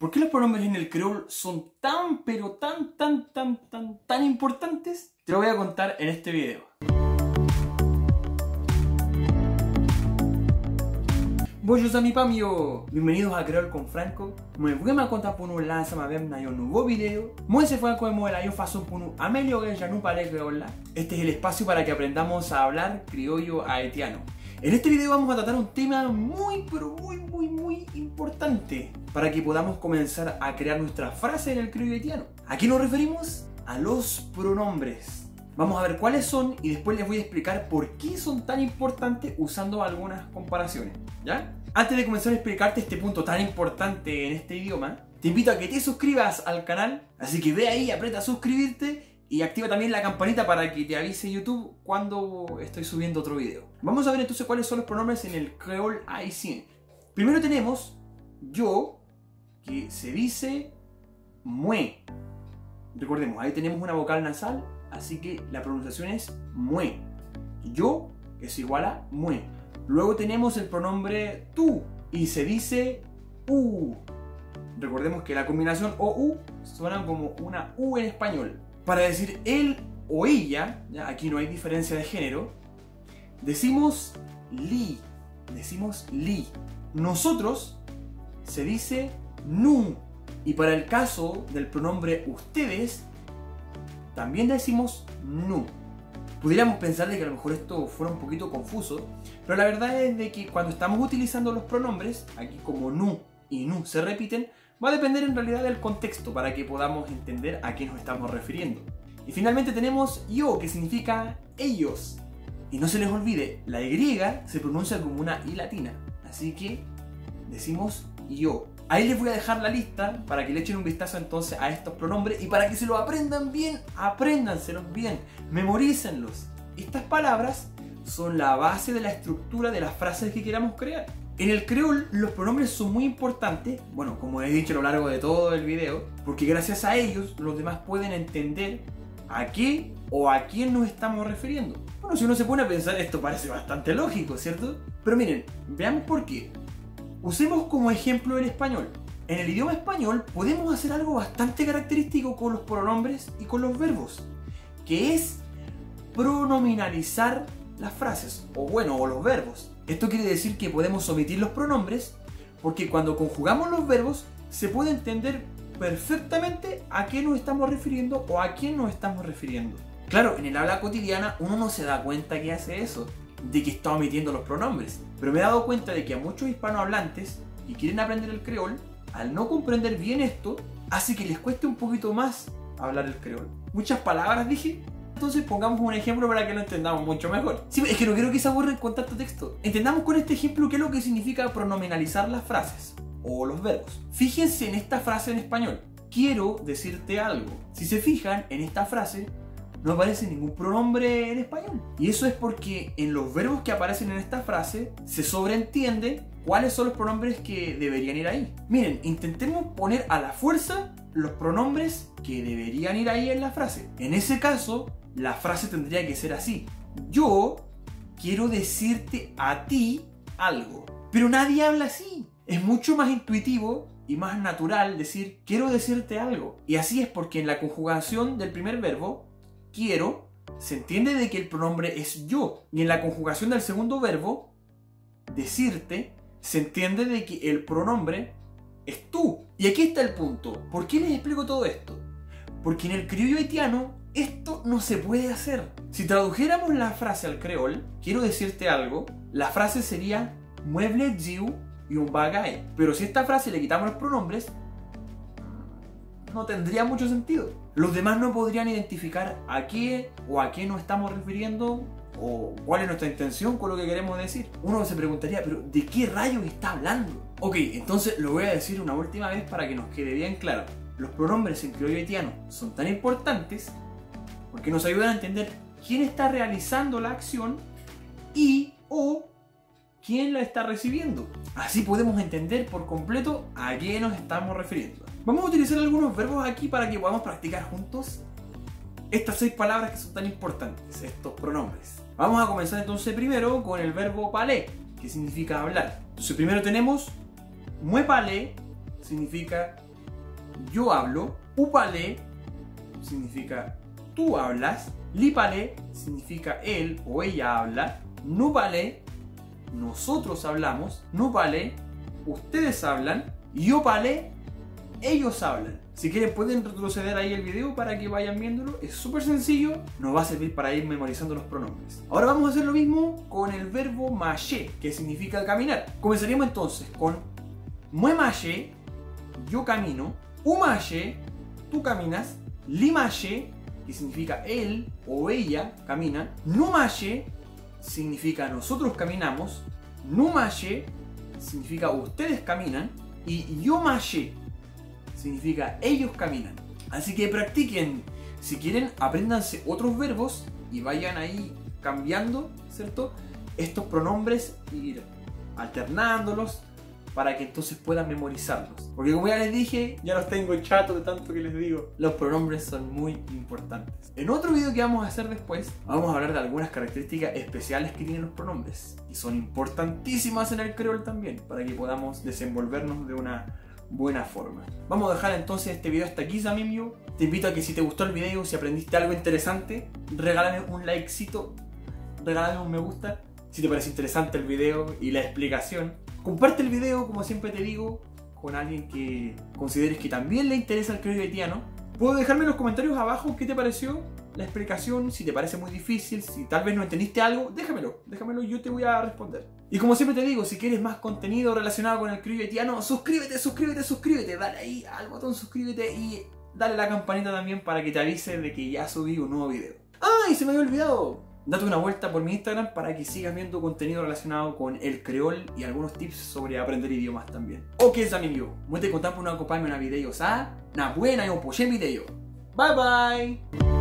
¿Por qué los pronombres en el creol son tan, pero tan importantes? Te lo voy a contar en este video. Bonjour a mi pamio. Bienvenidos a Kreyòl con Franco. Me voy a contar por un lanza un nuevo video. Muy se fue como el año pasó por un amelio que ya no paré creola. Este es el espacio para que aprendamos a hablar criollo haitiano. En este video vamos a tratar un tema muy, pero muy importante para que podamos comenzar a crear nuestra frase en el criollo haitiano. Aquí nos referimos a los pronombres. Vamos a ver cuáles son y después les voy a explicar por qué son tan importantes usando algunas comparaciones, ¿ya? Antes de comenzar a explicarte este punto tan importante en este idioma, te invito a que te suscribas al canal, así que ve ahí, aprieta suscribirte y activa también la campanita para que te avise YouTube cuando estoy subiendo otro video. Vamos a ver entonces cuáles son los pronombres en el creol haitien. Primero tenemos yo, que se dice mue. Recordemos, ahí tenemos una vocal nasal, así que la pronunciación es mue. Yo, que es igual a mue. Luego tenemos el pronombre tú, y se dice u. Recordemos que la combinación o-u suena como una u en español. Para decir él o ella, ¿ya? Aquí no hay diferencia de género, decimos li, Nosotros se dice nu. Y para el caso del pronombre ustedes, también decimos nu. Pudiéramos pensar de que a lo mejor esto fuera un poquito confuso, pero la verdad es de que cuando estamos utilizando los pronombres, aquí como nu y nu se repiten, va a depender en realidad del contexto para que podamos entender a qué nos estamos refiriendo. Y finalmente tenemos yo, que significa ellos. Y no se les olvide, la Y se pronuncia como una I latina, así que decimos yo. Ahí les voy a dejar la lista para que le echen un vistazo entonces a estos pronombres y para que se los aprendan bien, apréndanselos bien, memorícenlos. Estas palabras son la base de la estructura de las frases que queramos crear. En el creol los pronombres son muy importantes, bueno, como he dicho a lo largo de todo el video, porque gracias a ellos los demás pueden entender a qué o a quién nos estamos refiriendo. Bueno, si uno se pone a pensar, esto parece bastante lógico, ¿cierto? Pero miren, veamos por qué. Usemos como ejemplo el español. En el idioma español podemos hacer algo bastante característico con los pronombres y con los verbos, que es pronominalizar las frases, o los verbos. Esto quiere decir que podemos omitir los pronombres porque cuando conjugamos los verbos se puede entender perfectamente a qué nos estamos refiriendo o a quién nos estamos refiriendo. Claro, en el habla cotidiana uno no se da cuenta que hace eso, de que está omitiendo los pronombres. Pero me he dado cuenta de que a muchos hispanohablantes que quieren aprender el creol, al no comprender bien esto, hace que les cueste un poquito más hablar el creol. Muchas palabras dije. Entonces pongamos un ejemplo para que lo entendamos mucho mejor. Sí, es que no quiero que se aburren con tanto texto. Entendamos con este ejemplo qué es lo que significa pronominalizar las frases o los verbos. Fíjense en esta frase en español. Quiero decirte algo. Si se fijan en esta frase, no aparece ningún pronombre en español. Y eso es porque en los verbos que aparecen en esta frase se sobreentiende cuáles son los pronombres que deberían ir ahí. Miren, intentemos poner a la fuerza los pronombres que deberían ir ahí en la frase. En ese caso, la frase tendría que ser así. Yo quiero decirte a ti algo. Pero nadie habla así. Es mucho más intuitivo y más natural decir quiero decirte algo. Y así es porque en la conjugación del primer verbo, quiero, se entiende de que el pronombre es yo. Y en la conjugación del segundo verbo, decirte, se entiende de que el pronombre es tú. Y aquí está el punto. ¿Por qué les explico todo esto? Porque en el criollo haitiano esto no se puede hacer. Si tradujéramos la frase al creol, quiero decirte algo, la frase sería mueble diu y un bagay. Pero si a esta frase le quitamos los pronombres, no tendría mucho sentido. Los demás no podrían identificar a qué o a qué nos estamos refiriendo o cuál es nuestra intención con lo que queremos decir. Uno se preguntaría, pero ¿de qué rayos está hablando? Ok, entonces lo voy a decir una última vez para que nos quede bien claro. Los pronombres en criollo haitiano son tan importantes porque nos ayudan a entender quién está realizando la acción y o quién la está recibiendo. Así podemos entender por completo a qué nos estamos refiriendo. Vamos a utilizar algunos verbos aquí para que podamos practicar juntos estas 6 palabras que son tan importantes, estos pronombres. Vamos a comenzar entonces primero con el verbo parler, que significa hablar. Entonces primero tenemos mue parler, significa yo hablo, upalé significa tú hablas, lipalé significa él o ella habla, nupalé nosotros hablamos, nupalé ustedes hablan, yopalé ellos hablan. Si quieren pueden retroceder ahí el video para que vayan viéndolo, es súper sencillo, nos va a servir para ir memorizando los pronombres. Ahora vamos a hacer lo mismo con el verbo marcher, que significa caminar. Comenzaríamos entonces con moi marcher, yo camino, ou marcher, tú caminas, li marcher, que significa él o ella camina, nous marcher, significa nosotros caminamos, nous marcher, significa ustedes caminan, y yo marcher, significa ellos caminan. Así que practiquen. Si quieren, apréndanse otros verbos y vayan ahí cambiando, ¿cierto?, estos pronombres e ir alternándolos para que entonces puedan memorizarlos. Porque como ya les dije, ya los tengo chatos de tanto que les digo. Los pronombres son muy importantes. En otro video que vamos a hacer después, vamos a hablar de algunas características especiales que tienen los pronombres. Y son importantísimas en el creol también, para que podamos desenvolvernos de una buena forma. Vamos a dejar entonces este video hasta aquí, Samimio. Te invito a que si te gustó el video, si aprendiste algo interesante, regálame un likecito, regálame un me gusta, si te parece interesante el video y la explicación. Comparte el video, como siempre te digo, con alguien que consideres que también le interesa el creol haitiano. Puedes dejarme en los comentarios abajo qué te pareció la explicación, si te parece muy difícil, si tal vez no entendiste algo, déjamelo, yo te voy a responder. Y como siempre te digo, si quieres más contenido relacionado con el creol haitiano, suscríbete, dale ahí al botón suscríbete y dale la campanita también para que te avise de que ya subí un nuevo video. ¡Ay, se me había olvidado! Date una vuelta por mi Instagram para que sigas viendo contenido relacionado con el creol y algunos tips sobre aprender idiomas también. Ok, amigos, muy te contamos una copa en un video, ¿sabes? Una buena y un poche video. Bye bye.